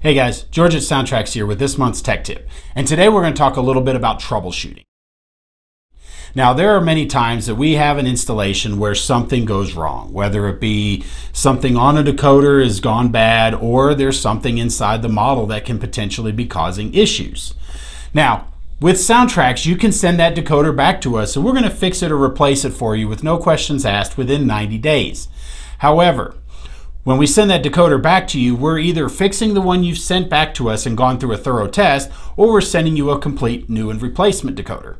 Hey guys, George at SoundTraxx here with this month's tech tip, and today we're going to talk a little bit about troubleshooting. Now, there are many times that we have an installation where something goes wrong, whether it be something on a decoder has gone bad or there's something inside the model that can potentially be causing issues. Now, with SoundTraxx, you can send that decoder back to us and we're going to fix it or replace it for you with no questions asked within 90 days. However, when we send that decoder back to you, we're either fixing the one you've sent back to us and gone through a thorough test, or we're sending you a complete new and replacement decoder.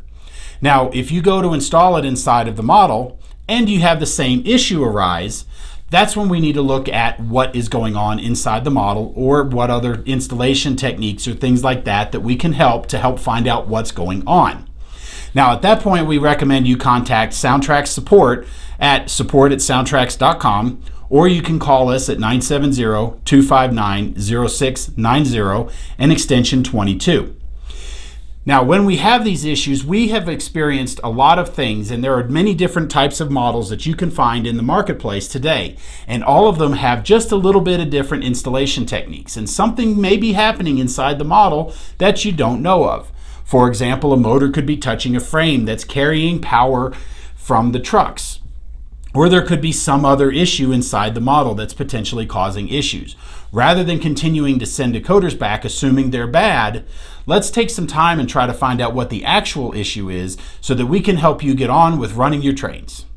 Now, if you go to install it inside of the model and you have the same issue arise, that's when we need to look at what is going on inside the model or what other installation techniques or things like that we can help to find out what's going on. Now, at that point, we recommend you contact SoundTraxx support at support@soundtraxx.com, or you can call us at 970-259-0690 and extension 22. Now, when we have these issues, we have experienced a lot of things, and there are many different types of models that you can find in the marketplace today, and all of them have just a little bit of different installation techniques, and something may be happening inside the model that you don't know of. For example, a motor could be touching a frame that's carrying power from the trucks. Or there could be some other issue inside the model that's potentially causing issues. Rather than continuing to send decoders back, assuming they're bad, let's take some time and try to find out what the actual issue is so that we can help you get on with running your trains.